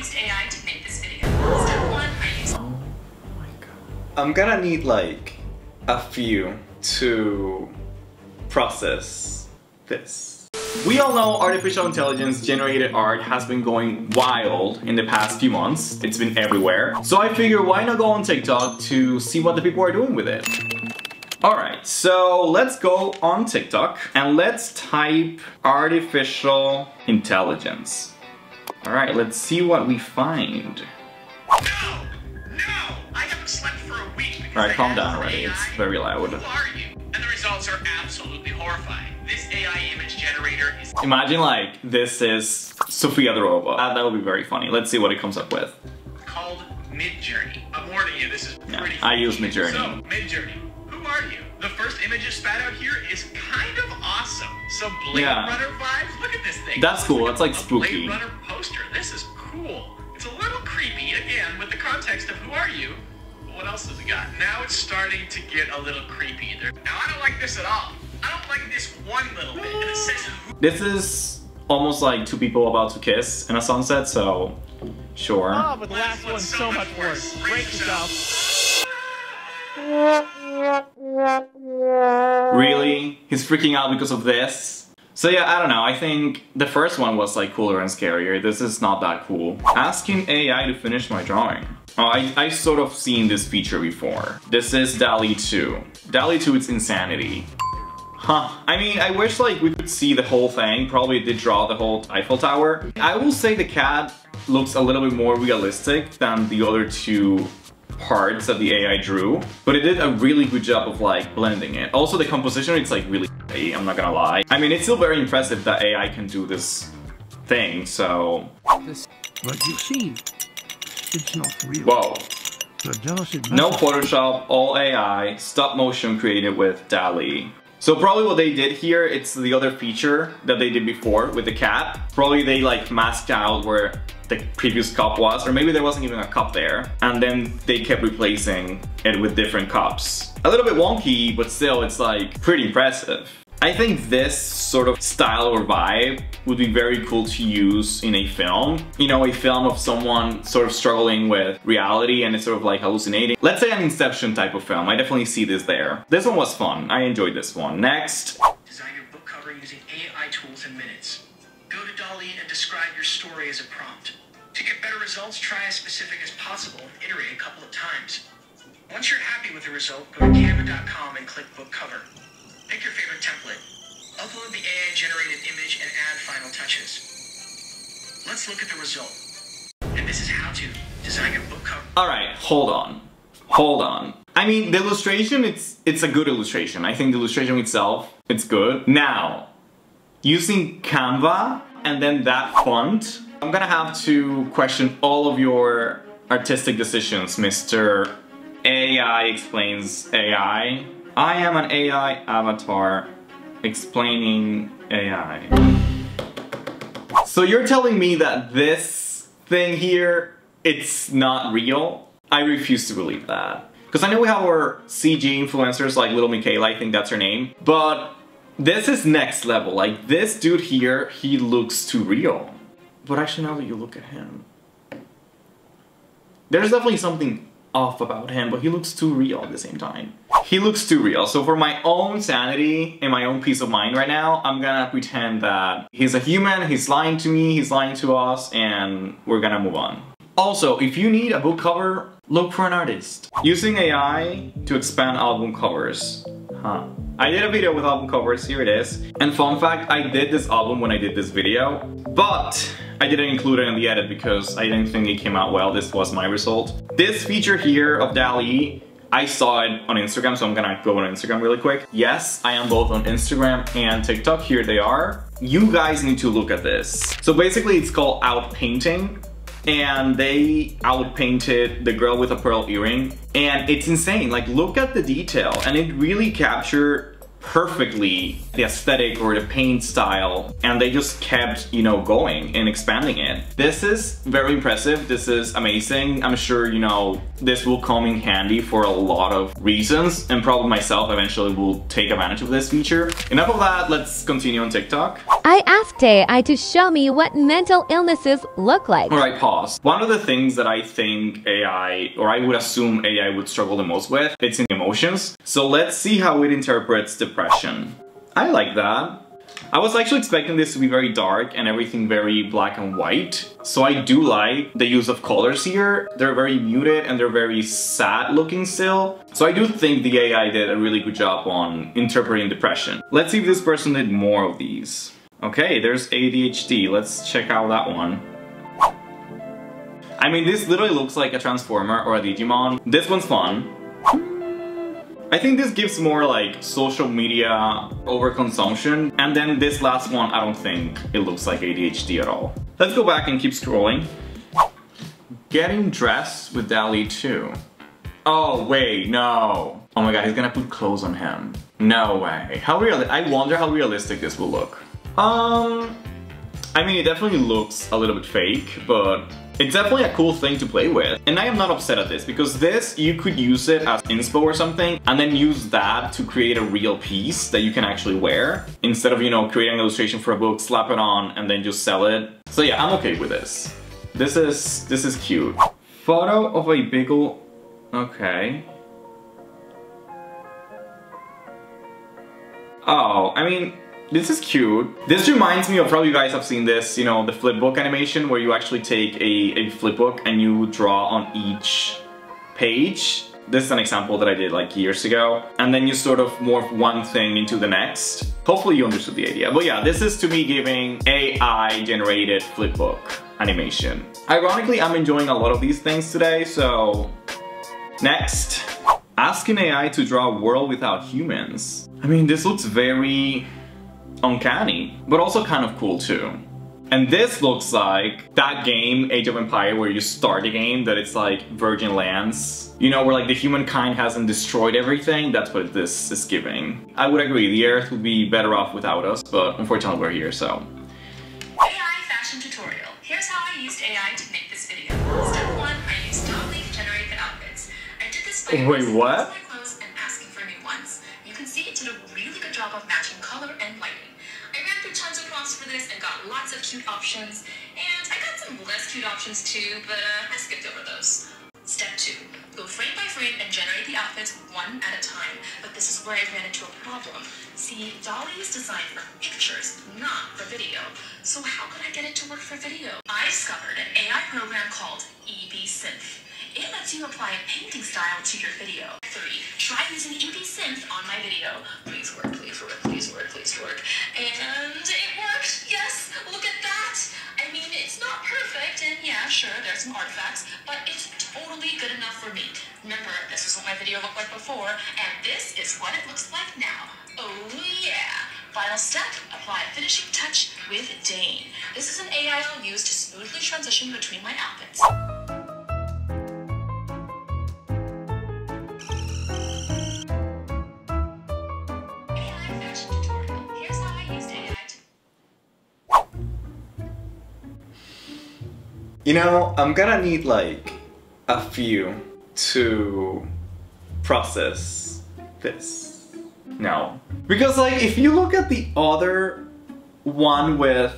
used AI to make this video. Step one, I used... Oh my god. I'm gonna need like a few to process this. We all know artificial intelligence generated art has been going wild in the past few months. It's been everywhere. So I figure why not go on TikTok to see what the people are doing with it. Alright, so let's go on TikTok and let's type artificial intelligence. Alright, let's see what we find. No, I haven't slept for a week. Alright, calm down already, it's very loud. Who are you? And the results are absolutely horrifying. This AI image generator is... Imagine like this is Sophia the Robot. That would be very funny. Let's see what it comes up with. Called Midjourney. I'm warning you, this is pretty funny. I use Midjourney. So, Midjourney, who are you? The first image you spat out here is kind of awesome. Some Blade Runner vibes. Look at this thing. That's cool. That's like spooky. Blade Runner poster. This is cool. It's a little creepy again with the context of who are you. What else has it got? Now it's starting to get a little creepy there. Now I don't like this at all. I don't like this one little bit. And it says this is almost like two people about to kiss in a sunset, so sure. Oh, but the last one's so much worse. Break yourself. Really? He's freaking out because of this? So yeah, I don't know, I think the first one was like cooler and scarier. This is not that cool. Asking AI to finish my drawing. Oh, I've sort of seen this feature before. This is DALL-E 2. DALL-E 2, it's insanity. Huh. I mean, I wish like we could see the whole thing. Probably did draw the whole Eiffel Tower. I will say the cat looks a little bit more realistic than the other two parts that the AI drew. But it did a really good job of like blending it. Also the composition, it's like really shitty, I'm not gonna lie. I mean, it's still very impressive that AI can do this thing, so... This, what you see. It's not real. Whoa. No Photoshop, all AI, stop motion created with DALL-E. So probably what they did here, it's the other feature that they did before with the cat. Probably they like masked out where the previous cup was, or maybe there wasn't even a cup there. And then they kept replacing it with different cups. A little bit wonky, but still it's like pretty impressive. I think this sort of style or vibe would be very cool to use in a film. You know, a film of someone sort of struggling with reality and it's sort of like hallucinating. Let's say an Inception type of film. I definitely see this there. This one was fun. I enjoyed this one. Next. Design your book cover using AI tools in minutes. Go to DALL-E and describe your story as a prompt. To get better results, try as specific as possible and iterate a couple of times. Once you're happy with the result, go to Canva.com and click book cover. Pick your favorite template, upload the AI-generated image, and add final touches. Let's look at the result. And this is how to design a book cover. Alright, hold on. Hold on. I mean, the illustration, it's a good illustration. I think the illustration itself, it's good. Now, using Canva and then that font, I'm gonna have to question all of your artistic decisions, Mr. AI Explains AI. I am an AI avatar explaining AI. So you're telling me that this thing here, it's not real? I refuse to believe that. Because I know we have our CG influencers like Little Michaela, I think that's her name. But this is next level. Like this dude here, he looks too real. But actually now that you look at him, there's definitely something off about him, but he looks too real at the same time. He looks too real, so for my own sanity and my own peace of mind right now, I'm gonna pretend that he's a human, he's lying to me, he's lying to us, and we're gonna move on. Also, if you need a book cover, look for an artist. Using AI to expand album covers. Huh. I did a video with album covers, here it is. And fun fact, I did this album when I did this video, but I didn't include it in the edit because I didn't think it came out well. This was my result. This feature here of DALL-E, I saw it on Instagram, so I'm gonna go on Instagram really quick. Yes, I am both on Instagram and TikTok. Here they are. You guys need to look at this. So basically it's called outpainting, and they outpainted the girl with a pearl earring, and it's insane. Like, look at the detail, and it really captured perfectly the aesthetic or the paint style, and they just kept, you know, going and expanding it. This is very impressive. This is amazing. I'm sure, you know, this will come in handy for a lot of reasons, and probably myself eventually will take advantage of this feature. Enough of that, let's continue on TikTok. I asked AI to show me what mental illnesses look like. All right, pause. One of the things that I think AI, or I would assume AI would struggle the most with, it's in emotions. So let's see how it interprets depression. I like that. I was actually expecting this to be very dark and everything very black and white. So I do like the use of colors here. They're very muted and they're very sad looking still. So I do think the AI did a really good job on interpreting depression. Let's see if this person did more of these. Okay, there's ADHD. Let's check out that one. I mean, this literally looks like a Transformer or a Digimon. This one's fun. I think this gives more like social media overconsumption. And then this last one, I don't think it looks like ADHD at all. Let's go back and keep scrolling. Getting dressed with DALL-E 2. Oh wait, no. Oh my god, he's gonna put clothes on him. No way. How real? I wonder how realistic this will look. I mean, it definitely looks a little bit fake, but it's definitely a cool thing to play with. And I am not upset at this, because this, you could use it as inspo or something, and then use that to create a real piece that you can actually wear. Instead of, you know, creating an illustration for a book, slap it on, and then just sell it. So yeah, I'm okay with this. This is cute. Photo of a bagel, okay. Oh, I mean, this is cute. This reminds me of, probably you guys have seen this, you know, the flipbook animation where you actually take a flipbook and you draw on each page. This is an example that I did like years ago. And then you sort of morph one thing into the next. Hopefully you understood the idea. But yeah, this is to me giving AI generated flipbook animation. Ironically, I'm enjoying a lot of these things today, so next. Asking AI to draw a world without humans. I mean, this looks very uncanny, but also kind of cool too. And this looks like that game, Age of Empire, where you start a game that it's like virgin lands. You know, where like the humankind hasn't destroyed everything. That's what this is giving. I would agree, the Earth would be better off without us, but unfortunately we're here, so. AI fashion tutorial. Here's how I used AI to make this video. Step 1, I used DALL-E to generate the outfits. I did this by wait, what? Lots of cute options, and I got some less cute options too, but I skipped over those. Step 2, go frame by frame and generate the outfits one at a time, but this is where I ran into a problem. See, DALL-E is designed for pictures, not for video, so how could I get it to work for video? I discovered an AI program called EbSynth. It lets you apply a painting style to your video. 3, try using EbSynth on my video. Please work, please work, please work, please work. And it worked, yes, look at that. I mean, it's not perfect, and yeah, sure, there's some artifacts, but it's totally good enough for me. Remember, this is what my video looked like before, and this is what it looks like now. Oh yeah. Final step, apply a finishing touch with DAIN. This is an AI I'll use to smoothly transition between my outfits. You know, I'm gonna need like a few to process this. No. Because like if you look at the other one with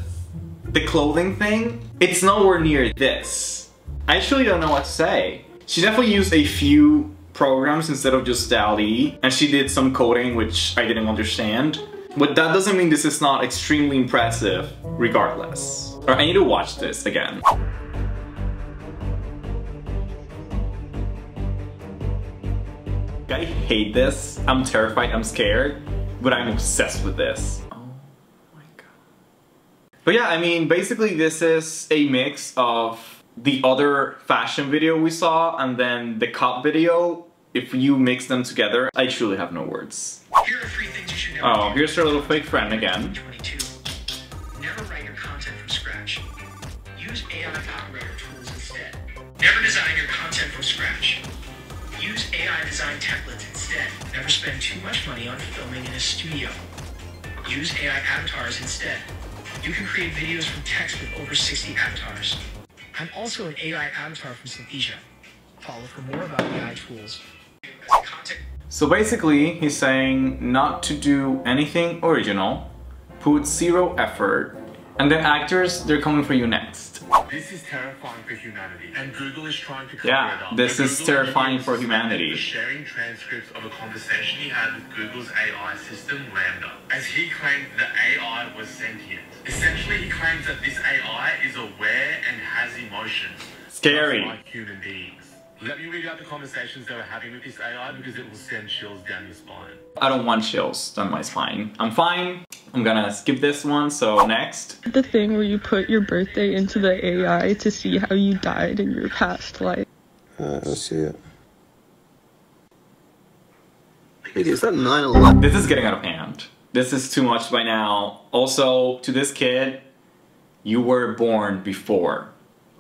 the clothing thing, it's nowhere near this. I actually don't know what to say. She definitely used a few programs instead of just DALL-E, and she did some coding which I didn't understand. But that doesn't mean this is not extremely impressive regardless. Alright, I need to watch this again. I hate this. I'm terrified, I'm scared, but I'm obsessed with this. Oh my god. But yeah, I mean, basically this is a mix of the other fashion video we saw and then the cop video. If you mix them together, I truly have no words. Here are 3 things you should never do. Here's our little fake friend again. 22. Never write your content from scratch. Use AI copywriter tools instead. Never design your content from scratch. Use AI design templates instead. Never spend too much money on filming in a studio. Use AI avatars instead. You can create videos from text with over 60 avatars. I'm also an AI avatar from Synthesia. Follow for more about AI tools. So basically, he's saying not to do anything original, put zero effort, and then actors, they're coming for you next. This is terrifying for humanity, and Google is trying to cover it up. This is terrifying for humanity. Sharing transcripts of a conversation he had with Google's AI system, Lambda, as he claimed the AI was sentient. Essentially, he claims that this AI is aware and has emotions. Scary. Like human beings. Let me read out the conversations they were having with this AI because it will send chills down your spine. I don't want chills down my spine. I'm fine. I'm gonna skip this one, so next. The thing where you put your birthday into the AI to see how you died in your past life. Let's see it. Wait, is that 9/11? This is getting out of hand. This is too much by now. Also, to this kid, you were born before.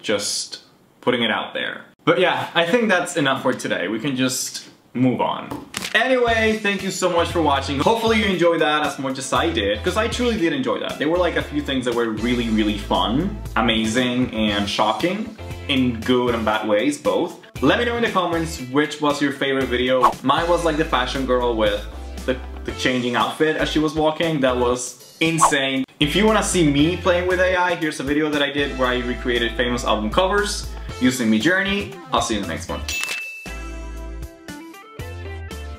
Just putting it out there. But yeah, I think that's enough for today. We can just move on. Anyway, thank you so much for watching. Hopefully you enjoyed that as much as I did, because I truly did enjoy that. There were like a few things that were really, really fun, amazing, and shocking, in good and bad ways, both. Let me know in the comments which was your favorite video. Mine was like the fashion girl with the changing outfit as she was walking. That was insane. If you want to see me playing with AI, here's a video that I did where I recreated famous album covers using Midjourney. I'll see you in the next one.